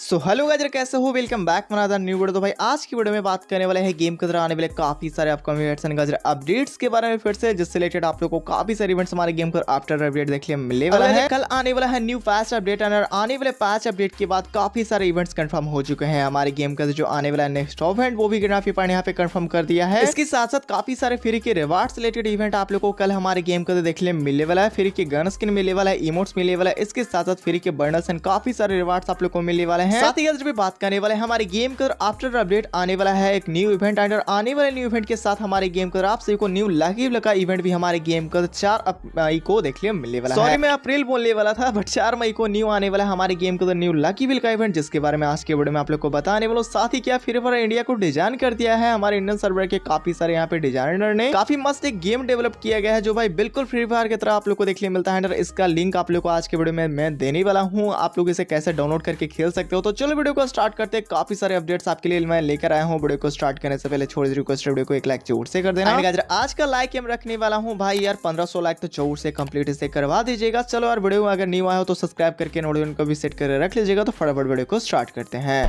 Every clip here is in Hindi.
सो हेलो गाइस, कैसे हो? वेलकम बैक मना द न्यू वीडियो। तो भाई आज की वीडियो में बात करने वाले हैं गेम के अंदर आने वाले काफ़ी सारे upcoming events and guys updates के बारे में फिर से, जिससे रिलेटेड आप लोगों को काफी सारे इवेंट्स हमारे गेम पर आफ्टर अपडेट देखने मिलने वाला है। कल आने वाला है न्यू पैच अपडेट एंड आने वाले पैच अपडेट के बाद काफी सारे इवेंट्स कन्फर्म हो चुके हैं। हमारे गेम का जो आने वाला नेक्स्ट इवेंट वो भी गिना फ्रीफायर यहाँ पे कन्फर्म कर दिया है। इसके साथ साथ काफी सारे फ्री के रिवार्ड्स रिलेटेड इवेंट आप लोग को कल हमारे गेम के अंदर देखने मिलने वाला है। फ्री के गन स्किन मिलने वाला है, इमोट्स मिलने वाला है, इसके साथ साथ फ्री के बर्नर्स एंड काफी सारे रिवार्ड्स आप लोग को मिलने वाले। साथ ही भी बात करने वाले हमारे गेम का आफ्टर अपडेट आने वाला है एक न्यू इवेंट एंड आने वाले न्यू इवेंट के साथ हमारे गेम का आप सभी को न्यू लकी व्हील का इवेंट भी हमारे गेम का 4 मई को देखने मिलने वाला है। सॉरी, मैं अप्रैल बोलने वाला था बट 4 मई को न्यू आने वाला हमारे गेम का न्यू लकी व्हील का इवेंट, जिसके बारे में आज के वीडियो में आप लोग को बताने वाला। साथ ही क्या फ्री फायर इंडिया को डिजाइन कर दिया है हमारे इंडियन सर्वर के काफी सारे यहाँ पे डिजाइनर ने। काफी मस्त एक गेम डेवलप किया गया है जो भाई बिल्कुल फ्री फायर की तरह आप लोग को देखने मिलता है। इसका लिंक आप लोग को आज के वीडियो में मैं देने वाला हूँ, आप लोग इसे कैसे डाउनलोड करके खेल सकते हो। तो चलो वीडियो को स्टार्ट करते हैं। काफी सारे अपडेट्स आपके लिए मैं लेकर आया हूँ। वीडियो को स्टार्ट करने से पहले छोटी सी रिक्वेस्ट, वीडियो को एक लाइक जरूर से कर देना। आज का लाइक हम रखने वाला हूँ भाई यार 1500 लाइक तो जरूर से कंप्लीट इसे करवा दीजिएगा। चलो यार, वीडियो अगर न्यू आया हो तो सब्सक्राइब करके नोटिफिकेशन को भी सेट कर रख लीजिएगा। तो फटाफट वीडियो को स्टार्ट करते हैं।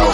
So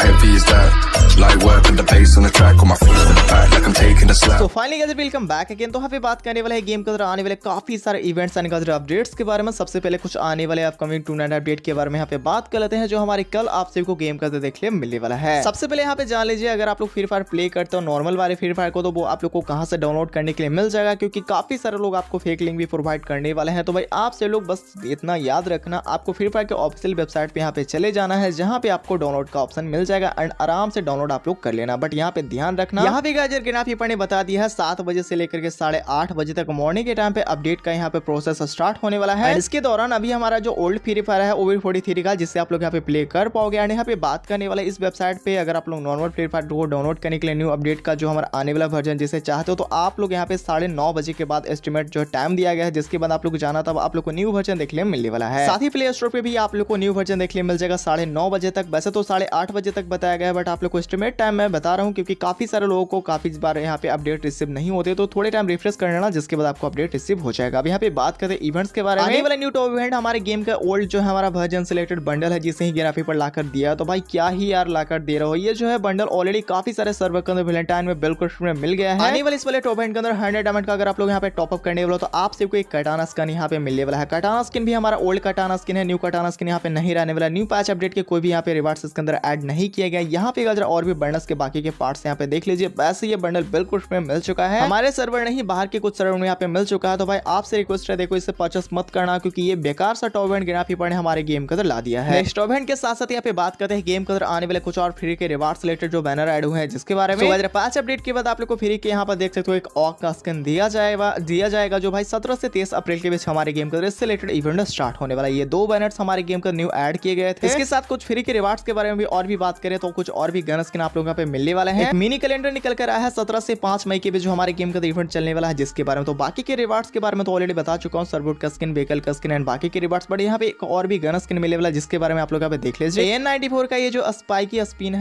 finally guys, welcome back again। तो यहाँ पे बात करने वाला है गेम के अंदर आने वाले काफी सारे इवेंट्स एंड अपडेट्स के बारे में। सबसे पहले कुछ आने वाले अपकमिंग टूर्नामेंट अपडेट के बारे में यहाँ पे बात कर लेते हैं जो हमारे कल आप सभी को गेम के अंदर देखने मिलने वाला है। सबसे पहले यहाँ पे जान लीजिए, अगर आप लोग फ्री फायर प्ले करते हो नॉर्मल वाले फ्री फायर को, तो वो आप लोग को कहाँ से डाउनलोड करने के लिए मिल जाएगा, क्योंकि काफी सारे लोग आपको फेक लिंक भी प्रोवाइड करने वाले हैं। तो भाई आप सभी लोग बस इतना याद रखना, आपको फ्री फायर के ऑफिशियल वेबसाइट पे यहाँ पे चले जाना है, जहाँ पे आपको डाउनलोड का ऑप्शन मिल जाएगा एंड आराम से डाउनलोड आप लोग कर लेना। बट यहाँ पे ध्यान रखना, यहाँ पे गाइस गिना फ्रीफायर ने बता दिया है 7 बजे से लेकर के 8:30 बजे तक मॉर्निंग के टाइम पे अपडेट का यहाँ पे प्रोसेस स्टार्ट होने वाला है। इसके दौरान अभी हमारा जो ओल्ड फ्री फायर है OV43 का, जिससे आप लोग यहाँ पे प्ले कर पाओगे। एंड यहाँ पे बात करने वाला इस वेबसाइट पे अगर आप लोग नॉर्मल फ्री फायर को डाउनलोड करने के लिए न्यू अपडेट का जो हमारा आने वाला वर्जन जिसे चाहते हो, तो आप लोग यहाँ पे 9:30 बजे के बाद एस्टिमेट जो टाइम दिया गया है, जिसके बाद आप लोग जाना था आप लोग को न्यू वर्जन देखने मिलने वाला है। साथ ही प्ले स्टोर पे भी आप लोग को न्यू वर्जन देखने मिल जाएगा 9:30 बजे तक। वैसे तो 8:30 बजे तक बताया गया है, बट आप लोग को एस्टिमेट टाइम मैं बता रहा हूँ क्योंकि काफी सारे लोगों को काफी बार यहाँ पे अपडेट रिसीव नहीं होते, तो थोड़े टाइम रिफ्रेश कर लेना, जिसके बाद आपको अपडेट रिसीव हो जाएगा। अब यहाँ पे बात करते हैं इवेंट्स के बारे में। आने वाला न्यू टॉप इवेंट हमारे गेम का ओल्ड जो हमारा वर्जन सिलेक्टेड बंडल है, जिसे ही ग्राफी पर लाकर दिया। तो भाई क्या ही यार लाकर दे रहा हो, ये जो है बंडल ऑलरेडी काफी सारे सर्वर के अंदर वैलेंटाइन में बिल्कुल मिल गया है। आने वाले इस वाले टॉप इवेंट के अंदर 100 डायमंड का अगर आप लोग यहाँ पे टॉपअप करने वाले, तो आप सबको एक कटाना स्किन यहाँ पे मिलने वाला है। कटाना स्किन भी हमारा ओल्ड कटाना स्किन है, न्यू कटाना स्किन यहाँ पे नहीं रहने वाला। न्यू पैच अपडेट के कोई भी यहाँ पे रिवार्ड्स इसके अंदर ऐड नहीं किया गया। यहाँ पे और भी बर्नर्स के बाकी के पार्ट्स यहाँ पे देख लीजिए। वैसे ये बंडल बिल्कुल में मिल चुका है, हमारे सर्वर नहीं बाहर के कुछ सर्वर में यहाँ पे मिल चुका है। तो भाई आपसे रिक्वेस्ट है, देखो इसे परचेस मत करना, क्योंकि ये बेकार सा टॉप इवेंट गिना फ्रीफायर ने हमारे गेम के अंदर ला दिया है। नेक्स्ट इवेंट के साथ साथ यहाँ पे बात करते हैं गेम के अंदर आने वाले कुछ और फ्री के रिवार्ड्स रिलेटेड जो बैनर ऐड हुए हैं, जिसके बारे में। पैच अपडेट के बाद आप लोग को फ्री के यहाँ पर देख सकते हो एक ऑक का स्किन दिया जाएगा जो भाई 17 से 23 अप्रैल के बीच हमारे गेम के अंदर इससे रिलेटेड इवेंट स्टार्ट होने वाला है। ये 2 बैनर्स हमारे गेम के न्यू एड किए गए थे। इसके साथ कुछ फ्री के रिवार्ड्स के बारे में भी और भी बात करें तो कुछ और भी गन स्किन आप लोगों पे मिलने वाला है। मिनी कैलेंडर निकल कर आया है 17 से 5 मई के बीच जो हमारे गेम का इवेंट चलने वाला है, जिसके बारे में। तो बाकी के रिवार्ड्स के बारे में तो ऑलरेडी बता चुका हूँ, सर्वोट का स्किन, व्हीकल का स्किन एंड बाकी के रिवार्ड्स। बट यहाँ पे एक और भी गन स्किन मिलने वाला, जिसके बारे में आप लोग यहाँ पे देख लीजिए। AN94 का ये जो स्पाइकी स्किन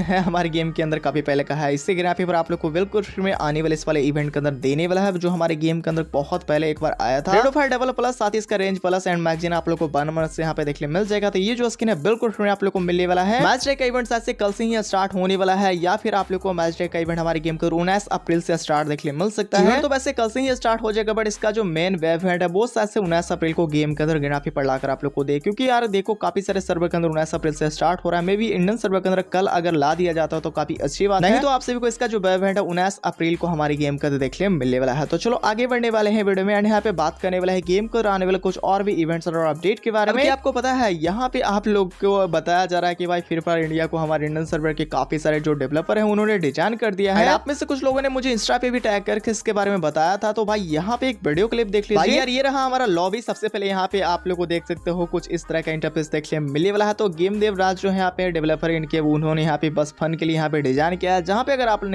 है हमारे गेम के अंदर काफी पहले का है, इससे ग्राफी पर आप लोग को बिल्कुल में आने वाले इस वाले इवेंट के अंदर देने वाला है, जो हमारे गेम के अंदर बहुत पहले एक बार आया था। 5 डबल प्लस, साथ ही इसका रेंज प्लस एंड मैगजीन आप लोग को 1 महीने यहाँ पे देखने मिल जाएगा। तो ये जो स्किन है बिल्कुल आप लोग को मिलने वाला है। मैच डे का इवेंट आज से कल से ही स्टार्ट होने वाला है, या फिर आप लोग को मैच डे का इवेंट हमारे गेम को 19 अप्रैल से स्टार्ट देखने मिल सकता है। तो वैसे कल से ही स्टार्ट हो जाएगा, बट इसका जो मेन वेव है वो 19 अप्रैल को गेम के अंदर गिना फ्रीफायर लाकर आप लोग को दे, क्योंकि यार देखो काफी सारे सर्वर के अंदर 19 अप्रैल से स्टार्ट हो रहा है। मे बी इंडियन सर्वर के अंदर कल अगर ला दिया जाता तो काफी अच्छी बात है, नहीं तो आप सभी को इसका जो वेव है 19 अप्रैल को हमारे गेम के अंदर देखने मिलने वाला है। तो चलो आगे बढ़ने वाले हैं वीडियो में एंड यहाँ पे बात करने वाला है गेम को आने वाले कुछ और भी इवेंट्स और अपडेट के बारे में। आपको पता है यहाँ पे आप लोग को बताया जा रहा है कि भाई फ्री फायर इंडिया को हमारे इंडियन सर्वर के काफी सारे जो डेवलपर है उन्होंने डिजाइन कर दिया है। आप में से कुछ लोगों ने मुझे इंस्टा पे भी टैग करके इसके बारे में बताया था, तो भाई यहाँ पे एक वीडियो क्लिप देख लीजिए। भाई यार ये रहा हमारा लॉबी। सबसे पहले यहाँ पे आप लोग को देख सकते हो कुछ इस तरह का इंटरफेस देखने मिलने वाला है। तो गेम देवराज जो है यहाँ पे डेवलपर इनके, उन्होंने यहाँ पे बस फन के लिए यहाँ पे डिजाइन किया है, जहाँ पे अगर आप लोग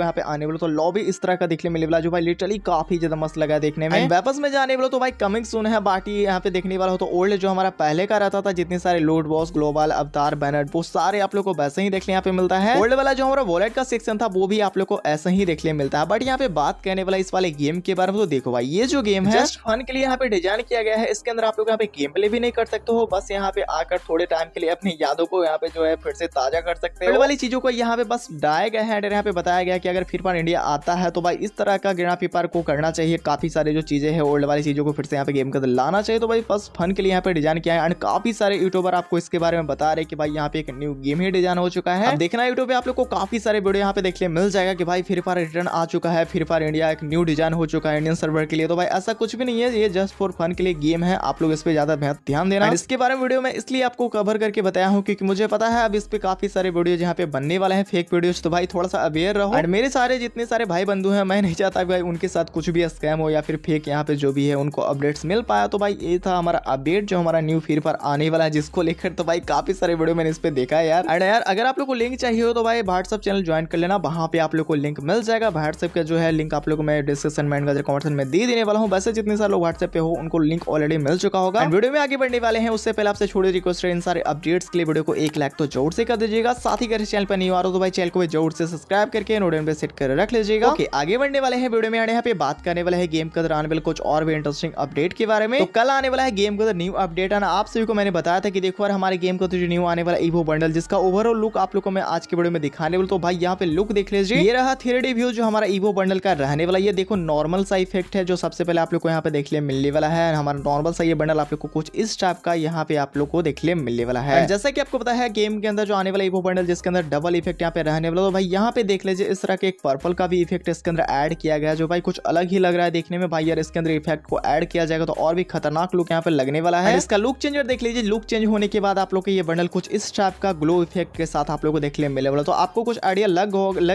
यहाँ पे आने वाले तो लॉबी इस तरह का देखने मिलने वाला, जो भाई लिटरली काफी ज्यादा मस्त लगा देखने में। वापस में जाने वाले तो भाई कमिंग सून है बाटी यहाँ पे देखने वाला हो। तो ओल्ड जो हमारा पहले का रहता था जितने सारे लोड बॉस, ग्लोबल, अवतार, बैनर, वो सारे आप लोग को वैसे ही देखने यहाँ पे मिलता है। गोल्ड वाला जो हमारा वॉलेट का सेक्शन था वो भी आप लोग को ऐसा ही देखने मिलता है। बट यहाँ पे बात करने वाला इस वाले गेम के बारे में, तो देखो भाई ये जो गेम है जस्ट फन के लिए यहाँ पे डिजाइन किया गया है। इसके अंदर आप लोग यहाँ पे गेम प्ले भी नहीं कर सकते हो, बस यहाँ पे आकर थोड़े टाइम के लिए अपनी यादों को यहाँ पे जो है फिर से ताजा कर सकते हो। वाली चीजों को यहाँ पे बस डाया गया है। यहाँ पे बताया गया कि अगर फ्री फायर इंडिया आता है तो भाई इस तरह का गिरना पेपर को करना चाहिए, काफी सारे जो चीजें है ओल्ड वाली चीजों को फिर से यहाँ पे गेम के अंदर लाना चाहिए। तो भाई बस फन के लिए यहाँ पे डिजाइन किया है एंड काफी सारे यूट्यूबर आपको इसके बारे में बता रहे कि भाई यहाँ पे एक न्यू गेम ही डिजाइन हो चुका है। देखना यूट्यूब पे आप लोग को काफी सारे वीडियो यहाँ पे देखने मिल जाएगा कि भाई फ्री फायर रिटर्न आ चुका है, फ्री फायर इंडिया एक न्यू डिजाइन हो चुका है इंडियन सर्वर के लिए। तो भाई ऐसा कुछ भी नहीं है, ये जस्ट फॉर फन के लिए गेम है, आप लोग इस पे ज्यादा ध्यान देना। इसके बारे में वीडियो में इसलिए आपको कवर करके बताया हूँ क्योंकि मुझे पता है अब इस पे काफी सारे वीडियो यहाँ पे बनने वाले हैं फेक वीडियोस, तो भाई थोड़ा सा अवेयर रहो। एंड मेरे सारे जितने सारे भाई बंधु हैं, मैं नहीं चाहता भाई उनके साथ कुछ भी स्कैम हो या फिर फेक यहाँ पे जो भी है उनको अपडेट्स मिल पाया। तो भाई ये था हमारा अपडेट जो हमारा न्यू फ्री फायर आने वाला है जिसको लेकर तो भाई काफी सारे वीडियो मैंने इस पे देखा है यार। एंड यार अगर आप लोग को लिंक चाहिए हो तो भाई व्हाट्सअप चैनल ज्वाइन कर लेना, वहाँ पे आप लोग को लिंक मिल जाएगा। व्हाट्सएप का जो है लिंक आप लोग को मैं डिस्क्रिप्शन में एंड कमेंट में दे देने वाला हूँ। वैसे जितने सारे लोग व्हाट्सएप पे हो उनको लिंक ऑलरेडी मिल चुका होगा। वीडियो में आगे बढ़ने वाले हैं उससे पहले आपसे छोटी रिक्वेस्ट है, इन सारे अपडेट्स के लिए वीडियो को 1 लाइक तो जोर से कर दीजिएगा। साथ ही अगर चैनल पर नहीं आ रहा तो भाई चैनल को जोर से सब्सक्राइब करके नोटिफिकेशन पे सेट कर रख लीजिएगा। ओके आगे बढ़ने वाले हैं वीडियो में, यहाँ पे बात करने वाला है गेम के अंदर आने वाले कुछ और भी इंटरेस्टिंग अपडेट के बारे में। तो कल आने वाला है गेम के अंदर न्यू अपडेट आना। आप सभी को मैंने बताया था कि देखो यार हमारे गेम का जो न्यू आने वाला ईवो बंडल जिसका ओवरऑल लुक आप लोग को मैं आज के वीडियो में दिखाने वाला। तो भाई यहाँ पे लुक देख लीजिए, ये रहा 3D व्यू जो हमारा ईवो बंडल का रहने वाला। ये देखो नॉर्मल सा इफेक्ट है जो सबसे पहले आप लोग को यहाँ पे देखने मिलने वाला है। हमारा नॉर्मल सा ये बंडल आप लोग को कुछ इस टाइप का यहाँ पे आप लोग को देखने मिलने वाला है। जैसा कि आपको पता है गेम के अंदर जो आने वाला ईवो बंडल जिसके अंदर डबल इफेक्ट यहाँ पे रहने वाला। तो भाई यहाँ पे देख लीजिए इस तरह के एक पर्पल का भी इफेक्ट इसके अंदर ऐड किया गया जो भाई कुछ अलग ही लग रहा है देखने में। भाई यार इसके अंदर इफेक्ट को ऐड किया जाएगा तो और भी खतरनाक लुक यहाँ पे लगने वाला है। इसका लुक चेंजर देख लीजिए, लुक चेंज होने के बाद आप लोग को ये बंडल कुछ इस टाइप का ग्लो इफेक्ट के साथ आप लोग को देखने मिलने वाला। तो आपको कुछ आइडिया लग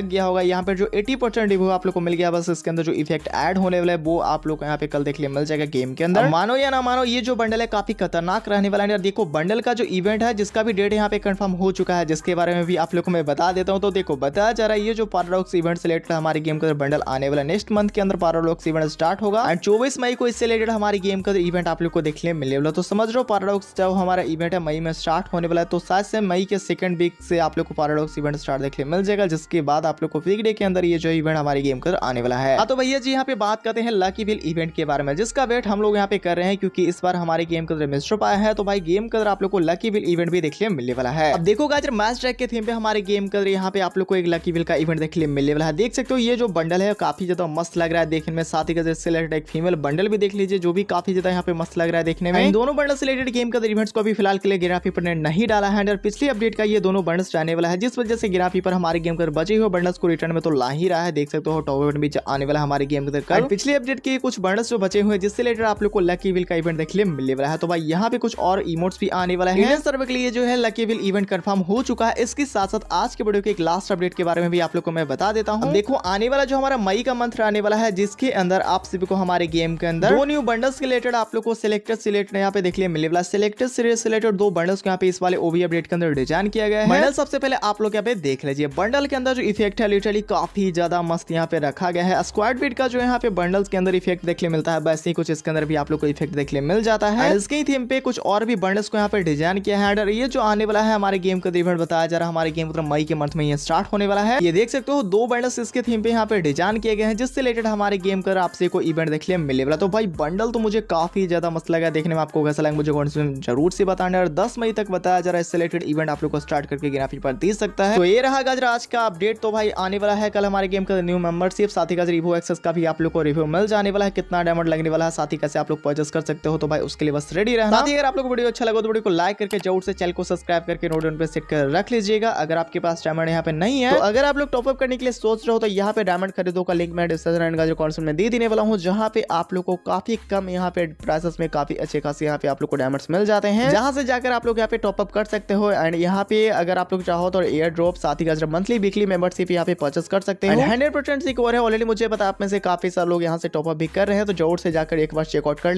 गया होगा। यहाँ पर जो 80% रिव्यू आप लोग को मिल गया, बस इसके अंदर जो इफेक्ट ऐड होने वाला है वो आप लोग को यहाँ पे कल देखने मिल जाएगा गेम के अंदर। मानो या ना मानो ये जो बंडल है काफी खतरनाक रहने वाला है। देखो बंडल का जो इवेंट है जिसका भी डेट यहाँ पे कंफर्म हो चुका है जिसके बारे में भी आप लोग को मैं बता देता हूँ। तो देखो बताया जा रहा है ये जो पैराडॉक्स इवेंट से रिलेटेड हमारे गेम के अंदर बंडल आने वाला नेक्स्ट मंथ के अंदर पैराडॉक्स इवेंट स्टार्ट होगा एंड 24 मई को इससे रिलेटेड हमारे गेम का इवेंट आप लोग को देखने मिलने वाला। तो समझ रहे हो पैराडॉक्स जो हमारा इवेंट है मई में स्टार्ट होने वाला है। तो 7 मई के सेकंड वीक से आप लोग को पैराडॉक्स इवेंट स्टार्ट देखने मिल जाएगा जिसके बाद आप लोग को वीक डे के अंदर ये जो इवेंट हमारे गेम के अंदर आने वाला है। तो भैया जी यहाँ पे बात करते हैं लकी व्हील इवेंट के बारे में जिसका वेट हम लोग यहाँ पे कर रहे हैं क्योंकि इस बार हमारे गेम के अंदर मिस्ट्री पाया है। तो भाई गेम के अंदर आप लोग को लकी व्हील इवेंट भी देखने मिलने वाला है। अब देखो गाइस मैच ट्रैक के थीम पे हमारे गेम के अंदर यहाँ पे आप लोग को एक लकी व्हील का इवेंट देखने मिलने वाला है। देख सकते हो ये जो बंडल है काफी ज्यादा मस्त लग रहा है देखने में। साथ ही इससे रिलेटेड एक फीमेल बंडल भी देख लीजिए जो भी काफी ज्यादा यहाँ पे मस्त लग रहा है देखने में। दोनों बंडल से रिलेटेड गेम के अंदर इवेंट्स को भी फिलहाल के लिए गिरा पेपर ने नहीं डाला है और पिछली अपडेट का ये दोनों बंडल्स जाने वाला है जिस वजह से गिरा पेपर हमारे गेम के अंदर बचे हुए बंडल्स को रिटर्न में तो ला ही रहा है। देख सकते हो टॉप इवेंट भी आने वाला हमारे गेम के अंदर। पिछली अपडेट के कुछ बंडल्स जो बचे हुए जिससे रिलेटेड आप लोग को लकी व्हील का इवेंट देखने मिलने वाला है। तो भाई यहाँ पे कुछ और इमोट्स भी आने वाला है। इंडियन सर्वर के लिए जो है लकी व्हील इवेंट कंफर्म हो चुका है। इसके साथ साथ आज के वीडियो के एक लास्ट अपडेट के बारे में भी आप लोग को मैं बता देता हूँ। देखो आने वाला जो हमारा मई का मंथ आने वाला है जिसके अंदर आप सभी को हमारे गेम के अंदर दो न्यू बंडल्स रिलेटेड आप लोग को सिलेक्टेड यहाँ पे देखने मिलने वाला। सिलेक्टेड सीरीज रिलेटेड दो बंडल्स यहाँ पे इस वाले ओवी अपडेट के अंदर डिजाइन किया गया है। बंडल सबसे पहले आप लोग यहाँ पे देख लीजिए, बंडल के अंदर जो इफेक्ट है लिटरली काफी ज्यादा मस्त यहाँ पे रखा गया है। स्क्वाड बीट का जो यहाँ पे बंडल्स के अंदर इफेक्ट देखने मिलता है वैसे ही कुछ इसके अंदर भी आप लोग को इफेक्ट देखने मिल जाता है। इसके ही थीम पे कुछ और भी बंडल्स को यहाँ पे डिजाइन किया है। और ये जो आने वाला है हमारे गेम का इवेंट बताया जा रहा है हमारे गेम मई के मंथ में ये स्टार्ट होने वाला है। ये देख सकते हो दो बंडल्स इसके थीम पे यहाँ पे डिजाइन किए गए हैं जिससे रिलेटेड हमारे गेम का आपसे को इवेंट देखने मिलने वाला। तो भाई बंडल तो मुझे काफी ज्यादा मस्त लगा देखने में, आपको कैसा लगा मुझे कमेंट्स में जरूर से बताना। और 10 मई तक बताया जा रहा है इससे रिलेटेड इवेंट आप लोग को स्टार्ट करके ग्राफिक पर दे सकता है। तो ये रहा गाजर आज का अपडेट। तो भाई आने वाला है कल हमारे गेम का न्यू मेंबरशिप, साथ ही गाजर ईवो एक्सेस का भी आप लोग को रिव्यू मिल जाने वाला है, कितना डायमंड लगने वाला है, साथ ही कैसे आप लोग परचेस कर सकते हो। तो भाई उसके लिए बस रेडी रहना। साथ ही अगर आप लोग वीडियो अच्छा लगा तो वीडियो को लाइक करके जरूर से चैनल को सब्सक्राइब करके नोटिफिकेशन पे सेट कर रख लीजिएगा। अगर आपके पास डायमंड यहाँ पे नहीं है तो अगर आप लोग टॉपअप करने के लिए सोच रहे हो तो यहाँ पे डायमंड खरीदो का लिंक मैं डिस्क्रिप्शन एंड गाजर कमेंट्स में दे देने वाला हूँ जहाँ पे आप लोग को काफी कम यहाँ पे प्राइसेस में काफी अच्छे खासी यहाँ पे आप लोग को डायमंड्स मिल जाते हैं जहाँ से जाकर आप लोग यहाँ पे टॉपअप कर सकते हो। एंड यहाँ पे अगर आप लोग चाहो तो एयर ड्रॉप, साथ ही गाजर मंथली वीकली मेंबरशिप यहाँ पे परचेस कर सकते हैं। 100% सिक्योर है, ऑलरेडी मुझे पता आप में से काफी सारे लोग यहाँ से टॉपअप भी कर रहे हैं तो जरूर से जाकर एक बार चेकआउट कर